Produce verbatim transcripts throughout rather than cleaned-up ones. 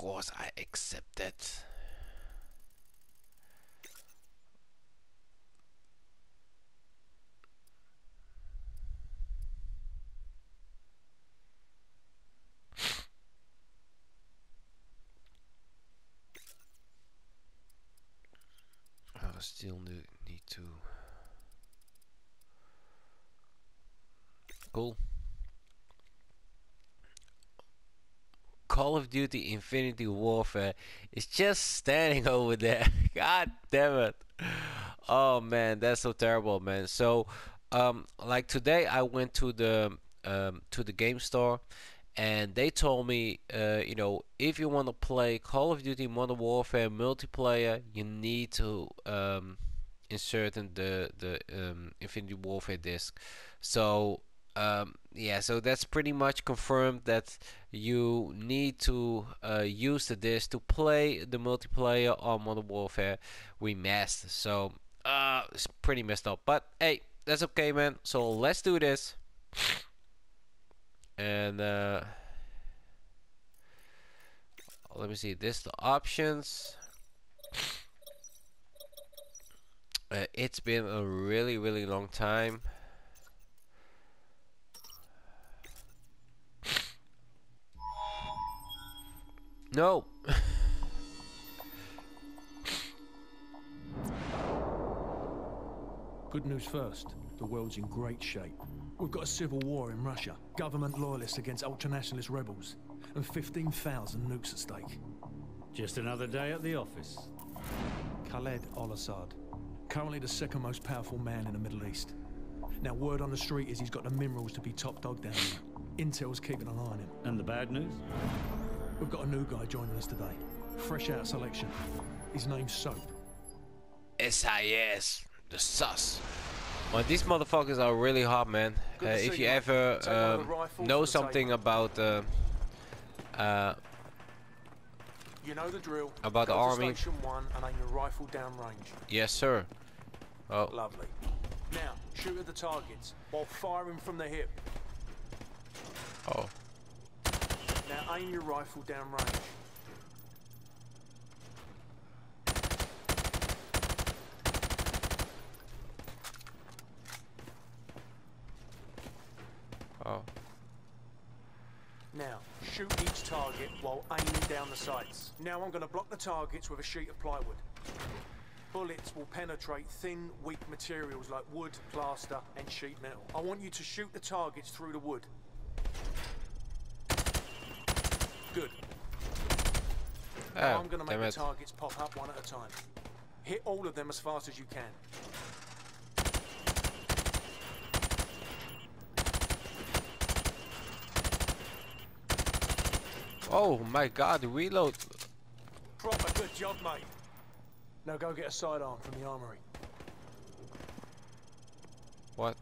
course I accept that. I still need to. Cool. Call of Duty Infinity Warfare is just standing over there. God damn it. Oh man, that's so terrible, man. So um like today I went to the um to the game store and they told me uh you know, if you want to play Call of Duty Modern Warfare multiplayer, you need to um insert in the the um Infinity Warfare disc. So um yeah, so that's pretty much confirmed that you need to uh use the disc to play the multiplayer on Modern Warfare Remastered. So uh it's pretty messed up, but hey, that's okay, man. So let's do this. And uh let me see this, the options. Uh, it's been a really really long time. No. Good news first. The world's in great shape. We've got a civil war in Russia, government loyalists against ultranationalist rebels, and fifteen thousand nukes at stake. Just another day at the office. Khaled Al-Asad, currently the second most powerful man in the Middle East. Now word on the street is he's got the minerals to be top dog down here. Intel's keeping an eye on him. And the bad news? We've got a new guy joining us today, fresh out of selection. His name's Soap. S A S, the S A S. Well, these motherfuckers are really hard, man. Uh, if you ever um, know something about uh, uh, you know the drill. About the army. Yes, sir. Oh. Lovely. Now shoot at the targets while firing from the hip. Oh. Now aim your rifle down range. Oh. Now, shoot each target while aiming down the sights. Now I'm going to block the targets with a sheet of plywood. Bullets will penetrate thin, weak materials like wood, plaster, and sheet metal. I want you to shoot the targets through the wood. Good. Oh, now I'm going to make the targets pop up one at a time. Hit all of them as fast as you can. Oh my god, reload. Proper good job, mate. Now go get a sidearm from the armory. What?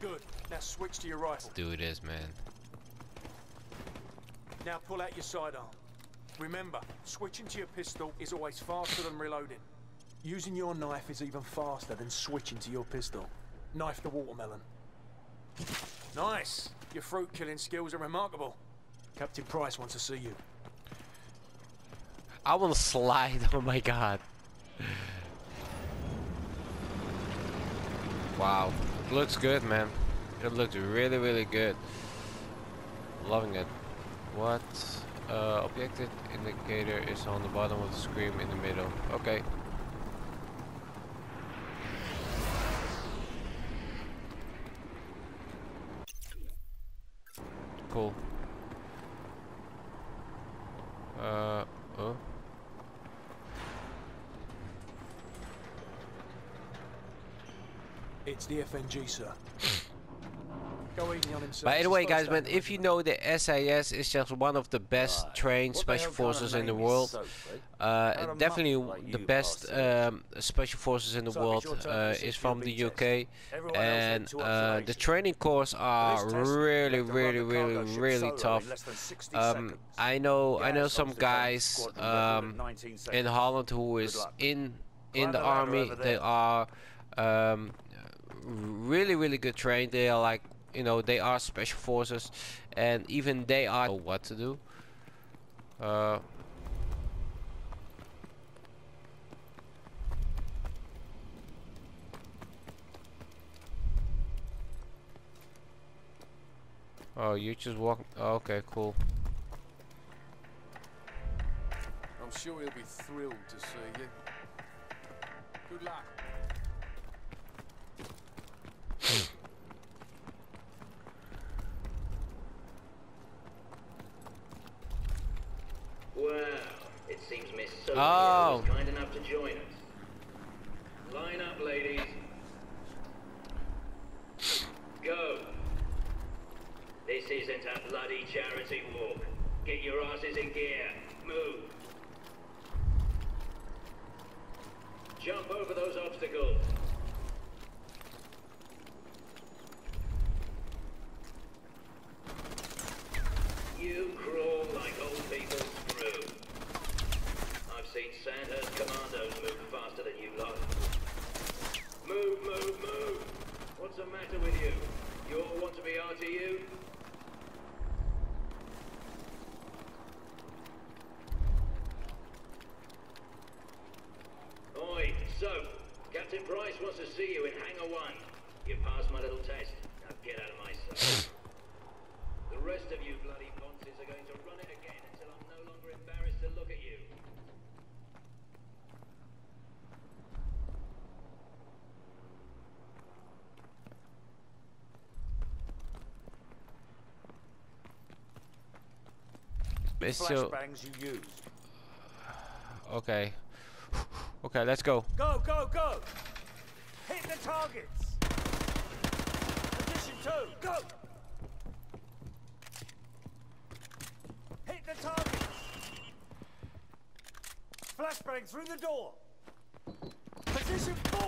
Good. Now switch to your rifle. Let's do this, man. Now pull out your sidearm. Remember, switching to your pistol is always faster than reloading. Using your knife is even faster than switching to your pistol. Knife the watermelon. Nice! Your fruit killing skills are remarkable. Captain Price wants to see you. I will slide, oh my god. Wow. It looks good, man. It looks really, really good. Loving it. What uh, objective indicator is on the bottom of the screen in the middle? Okay. Cool. Uh oh. It's the F N G, sir. By the way, guys, man, if you know, the S A S is just one of the best right. trained what special forces in the world. Soap, uh, definitely like the best um, special forces in the so world uh, is from the U K. And uh, the training course are really, really, really, really, really tough. Um, I know, I know some guys um, in Holland who is in in the army. They are um, really, really good trained. They are like you know, they are special forces, and even they are know what to do. Uh, oh, you just walk. Oh, okay, cool. I'm sure he'll be thrilled to see you. Good luck. Well, it seems Miss Soap was kind enough to join us. Line up, ladies. Go. This isn't a bloody charity walk. Get your asses in gear. Move. Jump over those obstacles. You crawl like old people through. I've seen Sandhurst commandos move faster than you lot. Move, move, move! What's the matter with you? You all want to be R T U? Oi, Soap! Captain Price wants to see you in Hangar one. You passed my little test. Now get out of my sight. The rest of you bloody bonzes are going to run it again until I'm no longer embarrassed to look at you. Flashbangs you use. Okay. Okay, let's go. Go, go, go! Hit the targets! Position two, go! Hit the targets! Flashbang through the door! Position four!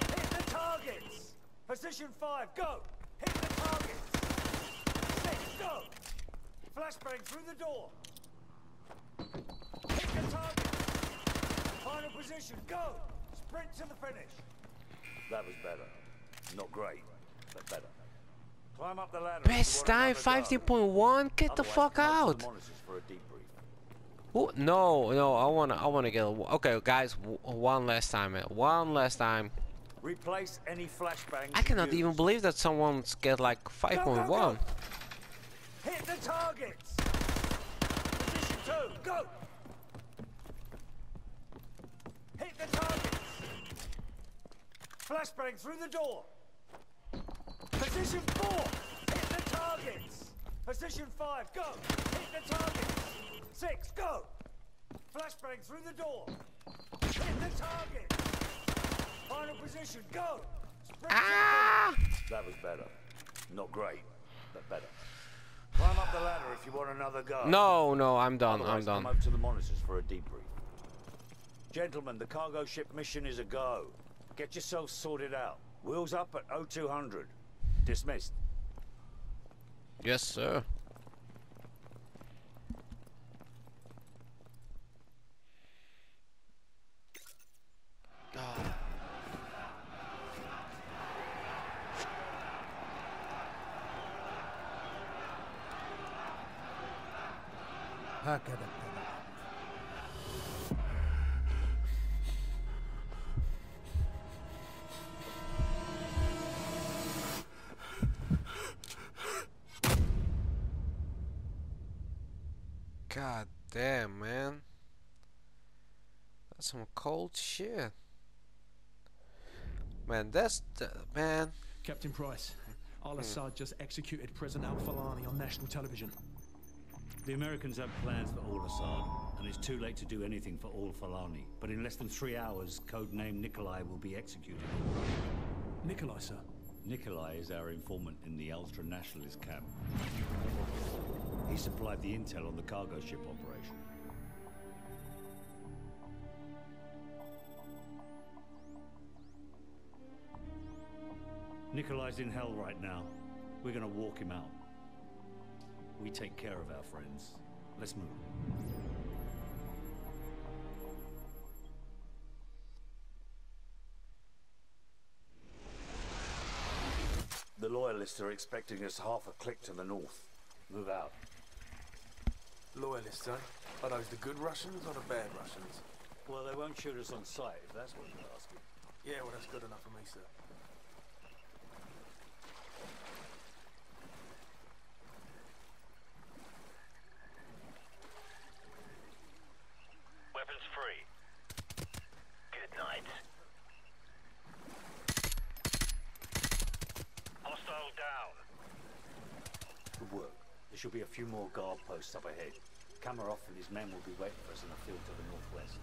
Hit the targets! Position five, go! Hit the targets! Six, go! Flashbang through the door! Hit the targets! Final position, go! Sprint to the finish! That was better. Not great, but better. Climb up the ladder. Best time fifteen point one. Get the fuck out. Ooh, no, no, I wanna, I wanna get. A, okay, guys, w one last time, man. One last time. Replace any flashbangs. I cannot even believe that someone's get like five point one. Hit the targets. Position two, go. Hit the targets. Flashbang through the door. Position four, hit the targets. Position five, go. Hit the targets. Six, go. Flashbang through the door. Hit the targets. Final position, go. Sprint ah! That was better. Not great, but better. Climb up the ladder if you want another go. No, no, I'm done. Otherwise, I'm done. Come over to the monitors for a debrief. Gentlemen, the cargo ship mission is a go. Get yourselves sorted out. Wheels up at oh two hundred. Dismissed. Yes, sir. Oh. Okay. God damn, man. That's some cold shit. Man, that's the man. Captain Price, Al-Asad just executed President Al-Falani on national television. The Americans have plans for Al-Asad, and it's too late to do anything for Al-Falani. But in less than three hours, codename Nikolai will be executed. Nikolai, sir? Nikolai is our informant in the ultra-nationalist camp. He supplied the intel on the cargo ship operation. Nikolai's in hell right now. We're gonna walk him out. We take care of our friends. Let's move. The Loyalists are expecting us half a click to the north. Move out. Loyalists, huh? Are those the good Russians or the bad Russians? Well, they won't shoot us on sight, if that's what you're asking. Yeah, well, that's good enough for me, sir. Weapons free. Good night. Hostile down. Good work. There should be a few more guard posts up ahead. Kamarov and his men will be waiting for us in the field to the northwest.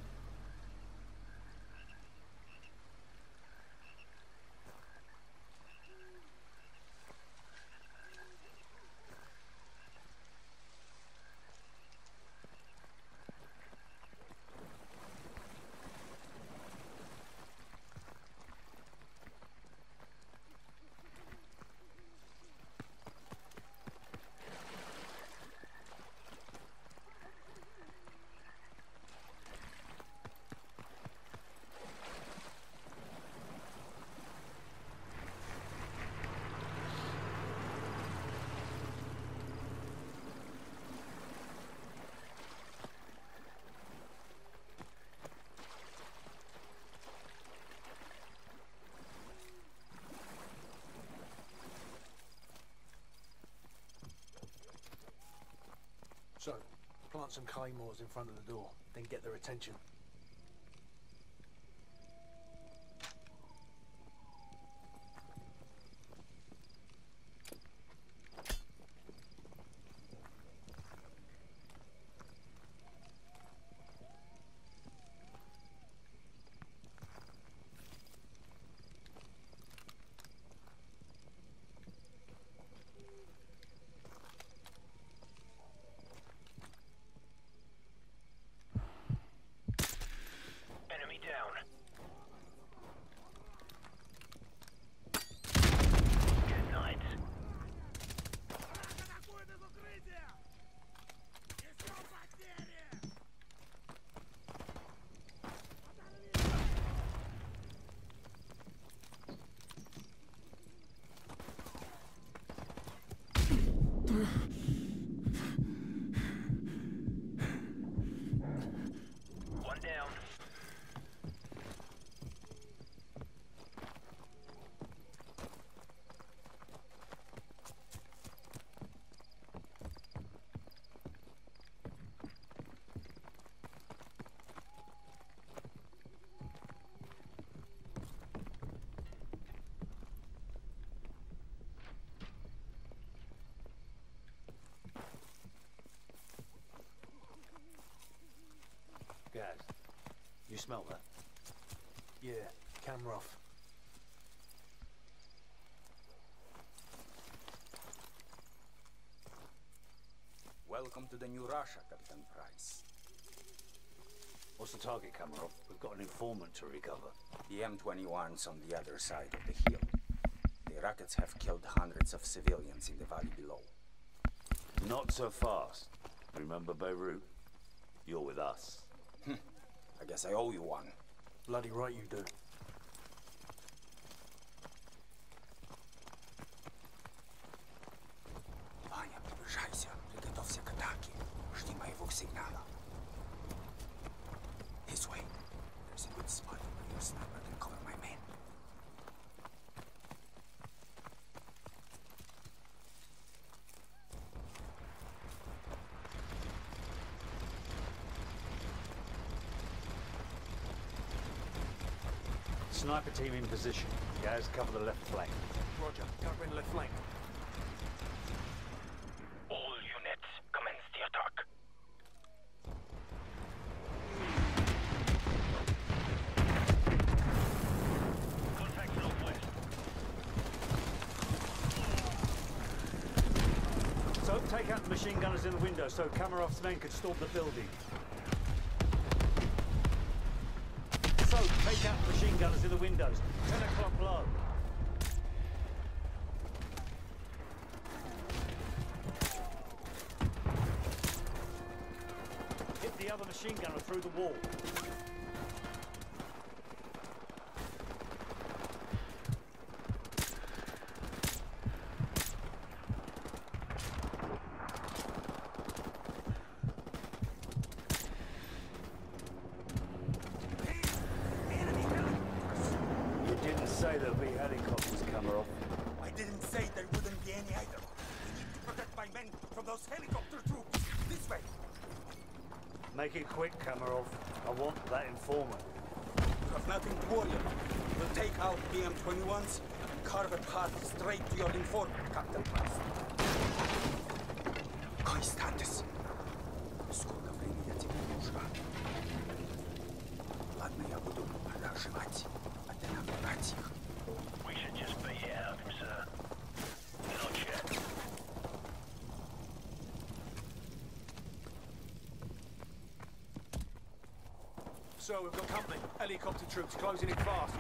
So, plant some claymores in front of the door, then get their attention. Guys, you smell that? Yeah, camera off. Welcome to the new Russia, Captain Price. What's the target, Kamarov? We've got an informant to recover. The B M twenty-one's on the other side of the hill. The rockets have killed hundreds of civilians in the valley below. Not so fast. Remember Beirut? You're with us. I guess I owe you one. Bloody right you do. Ваня, приближайся. Приготовься к атаке. Жди моего сигнала. This way. There's a good spot where your sniper can cover my men. Sniper team in position. Guys, cover the left flank. Roger, covering the left flank. All units, commence the attack. Contact northwest. Soap, take out the machine gunners in the window so Kamarov's men can storm the building. Take out machine gunners in the windows. Ten o'clock low. Hit the other machine gunner through the wall. Make it quick, Kamarov. I want that informant. You have nothing to worry about. We'll take out B M twenty-ones and carve a path straight to your informant, Captain Price. Constantis. Сколько времени тебе нужно? Ладно, я буду подождать, а ты нам брать их. We should just beat it out of him, sir. Then I'll check. So we've got company. Helicopter troops closing in fast.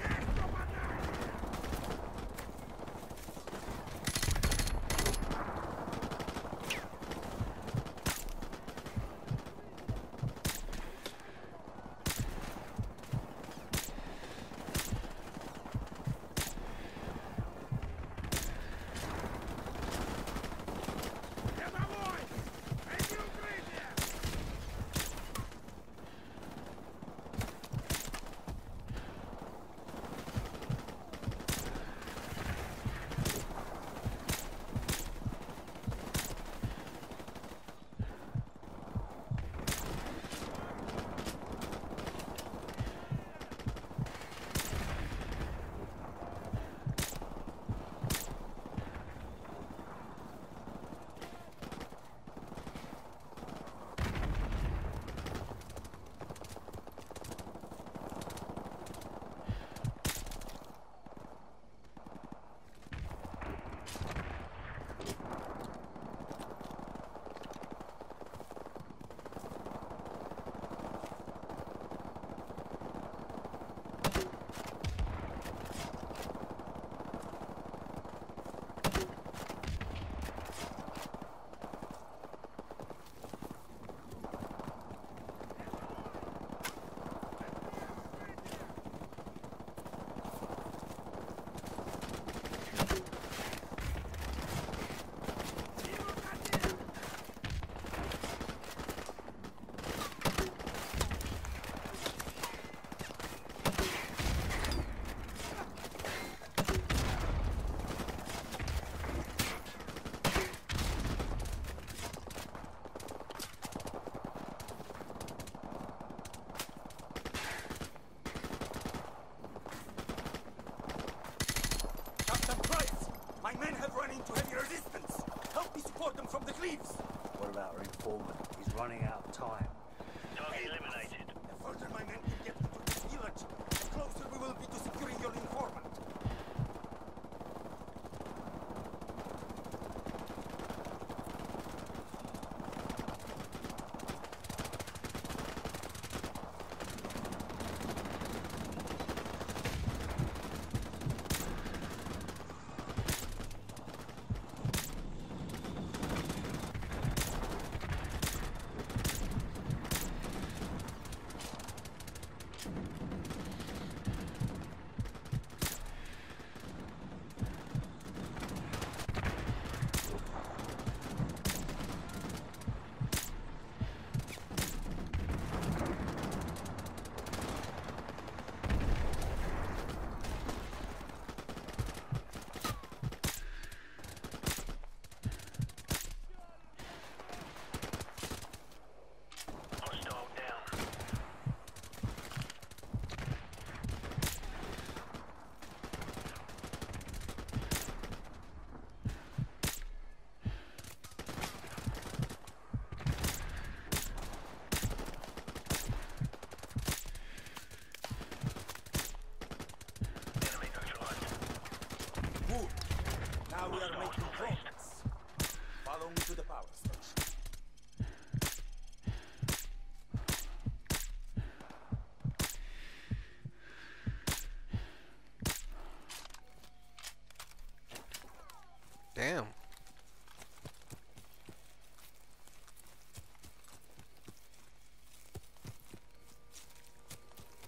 Damn.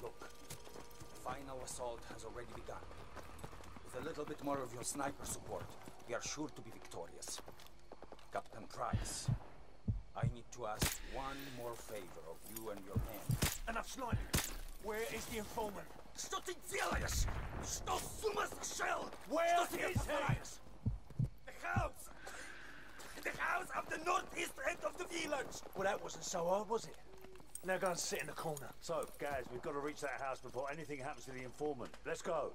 Look, the final assault has already begun. With a little bit more of your sniper support, we are sure to be victorious. Captain Price, I need to ask one more favor of you and your men. Enough sniping! Where is the informant? Что ты делаешь? Что сумасшел? Where is he? The house of the northeast end of the village! Well, that wasn't so hard, was it? Now go and sit in the corner. So, guys, we've got to reach that house before anything happens to the informant. Let's go.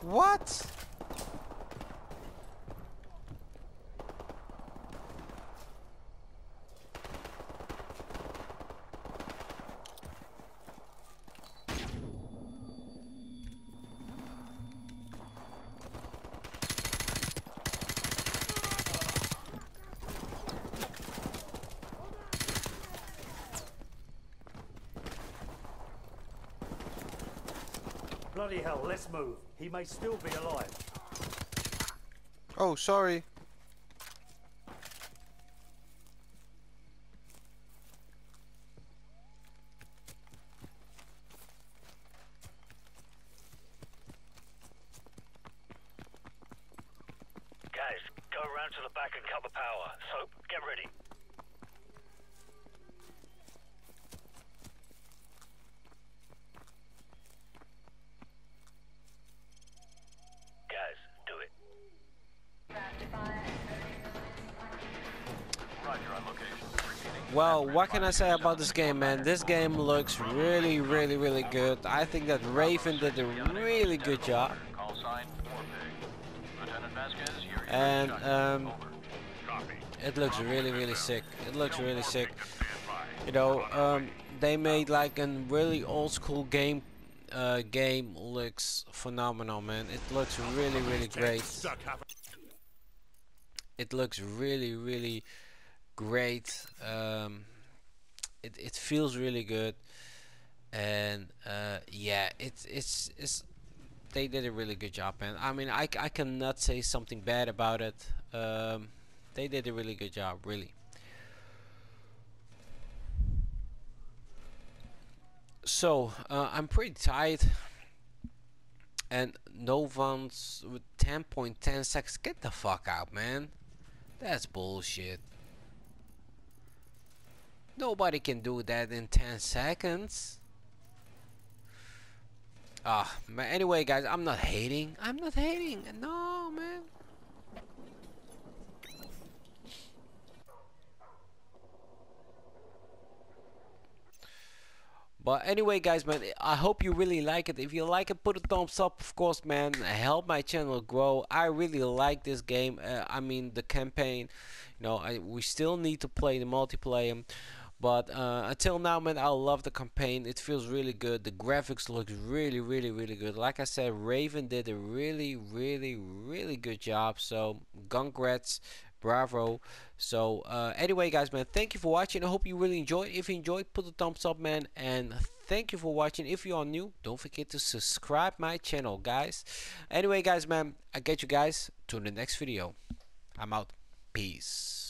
What? Bloody hell, let's move. He may still be alive. Oh, sorry. Guys, go around to the back and cut the power. Soap, get ready. Well, what can I say about this game, man? This game looks really, really, really good. I think that Raven did a really good job. And um, it looks really, really sick. It looks really sick. You know, um, they made like a really old school game. Uh, game looks phenomenal, man. It looks really, really great. It looks really, really great. um, it, it feels really good, and uh, yeah, it's, it's it's they did a really good job, man. I mean, I, I cannot say something bad about it. Um, they did a really good job, really. So uh, I'm pretty tired, and no one's with ten point one zero seconds. Get the fuck out, man. That's bullshit. Nobody can do that in ten seconds. Ah, man, anyway, guys, I'm not hating. I'm not hating. No, man. But anyway, guys, man, I hope you really like it. If you like it, put a thumbs up, of course, man. Help my channel grow. I really like this game. Uh, I mean, the campaign. You know, I, we still need to play the multiplayer. But uh, until now, man, I love the campaign. It feels really good. The graphics look really, really, really good. Like I said, Raven did a really, really, really good job. So, congrats, bravo. So, uh, anyway, guys, man, thank you for watching. I hope you really enjoyed. If you enjoyed, put a thumbs up, man. And thank you for watching. If you are new, don't forget to subscribe my channel, guys. Anyway, guys, man, I get you guys to the next video. I'm out. Peace.